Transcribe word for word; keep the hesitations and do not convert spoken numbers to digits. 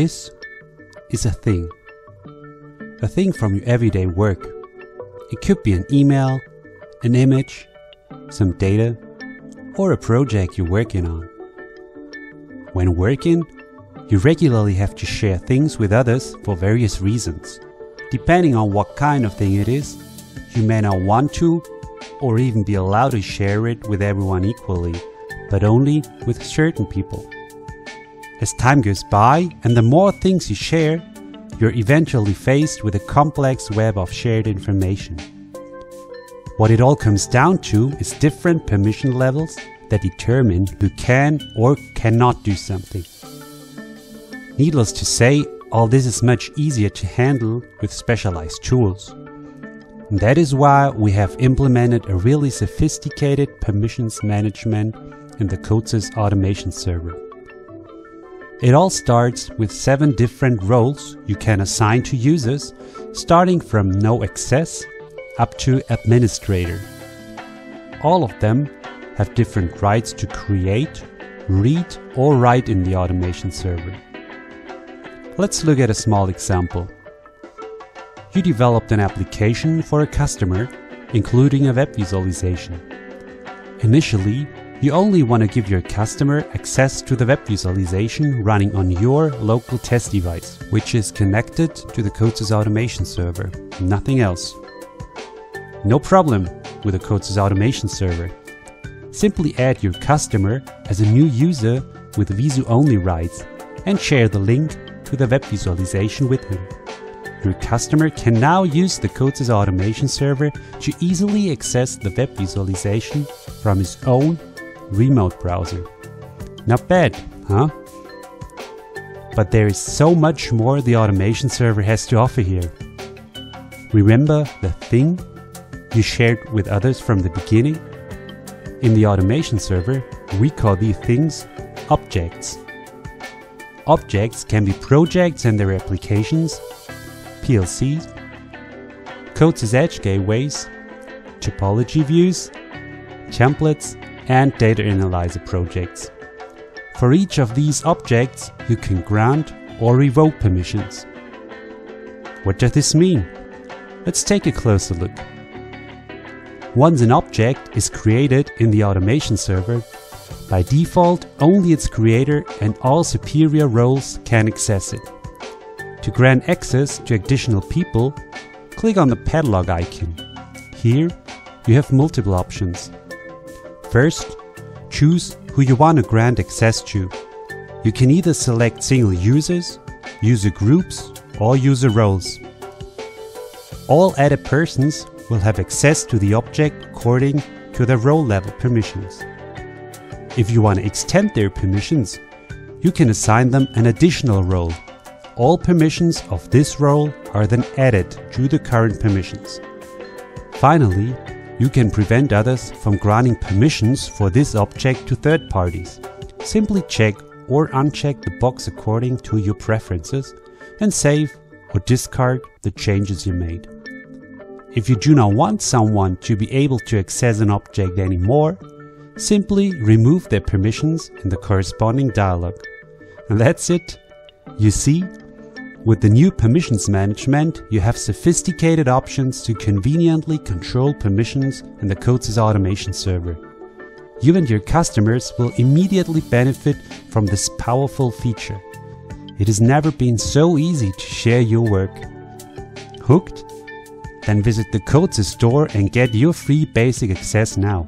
This is a thing. A thing from your everyday work. It could be an email, an image, some data, or a project you're working on. When working, you regularly have to share things with others for various reasons. Depending on what kind of thing it is, you may not want to or even be allowed to share it with everyone equally, but only with certain people. As time goes by and the more things you share, you're eventually faced with a complex web of shared information. What it all comes down to is different permission levels that determine who can or cannot do something. Needless to say, all this is much easier to handle with specialized tools. And that is why we have implemented a really sophisticated permissions management in the CODESYS Automation Server. It all starts with seven different roles you can assign to users, starting from no access up to administrator. All of them have different rights to create, read or write in the automation server. Let's look at a small example. You developed an application for a customer, including a web visualization. Initially, you only want to give your customer access to the web visualization running on your local test device, which is connected to the CODESYS Automation Server, nothing else. No problem with the CODESYS Automation Server. Simply add your customer as a new user with visu-only rights and share the link to the web visualization with him. Your customer can now use the CODESYS Automation Server to easily access the web visualization from his own remote browser. Not bad, huh? But there is so much more the automation server has to offer here. Remember the thing you shared with others from the beginning? In the automation server, we call these things objects. Objects can be projects and their applications, P L Cs, CODESYS Edge Gateways, topology views, templates, and data analyzer projects. For each of these objects, you can grant or revoke permissions. What does this mean? Let's take a closer look. Once an object is created in the automation server, by default, only its creator and all superior roles can access it. To grant access to additional people, click on the padlock icon. Here, you have multiple options. First, choose who you want to grant access to. You can either select single users, user groups, or user roles. All added persons will have access to the object according to their role level permissions. If you want to extend their permissions, you can assign them an additional role. All permissions of this role are then added to the current permissions. Finally, you can prevent others from granting permissions for this object to third parties. Simply check or uncheck the box according to your preferences and save or discard the changes you made. If you do not want someone to be able to access an object anymore, simply remove their permissions in the corresponding dialog. And that's it. You see, with the new permissions management, you have sophisticated options to conveniently control permissions in the CODESYS Automation Server. You and your customers will immediately benefit from this powerful feature. It has never been so easy to share your work. Hooked? Then visit the CODESYS store and get your free basic access now.